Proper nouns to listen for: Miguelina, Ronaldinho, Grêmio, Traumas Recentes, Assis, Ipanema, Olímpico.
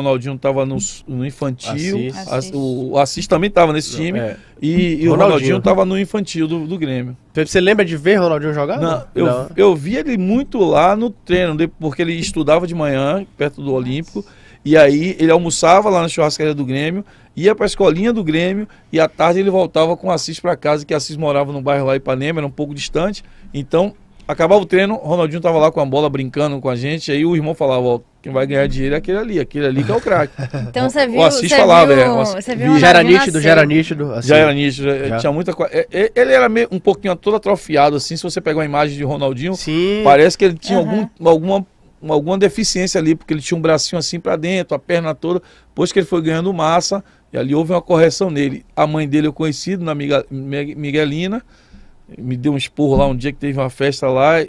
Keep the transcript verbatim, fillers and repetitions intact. Ronaldinho estava no, no infantil, Assis. Assis. o Assis também estava nesse time, é. e, e o Ronaldinho estava no infantil do, do Grêmio. Você lembra de ver Ronaldinho jogar? Não, eu, Não. eu vi ele muito lá no treino, porque ele estudava de manhã, perto do Olímpico, e aí ele almoçava lá na churrascaria do Grêmio, ia para a escolinha do Grêmio, e à tarde ele voltava com o Assis para casa, que Assis morava no bairro lá em Ipanema, era um pouco distante, então... Acabava o treino, o Ronaldinho tava lá com a bola brincando com a gente, aí o irmão falava, ó, quem vai ganhar dinheiro é aquele ali, aquele ali que é o craque. Então você viu, o Assis falava, viu, é, o Assis, viu, já era nítido, já era nítido. Assim, já era nítido, já. tinha muita coisa. Ele era meio, um pouquinho todo atrofiado, assim, se você pegar a imagem de Ronaldinho, Sim. parece que ele tinha uhum. algum, alguma, alguma deficiência ali, porque ele tinha um bracinho assim para dentro, a perna toda, depois que ele foi ganhando massa, e ali houve uma correção nele. A mãe dele eu conheci, na Miguelina, me deu um esporro lá um dia que teve uma festa lá.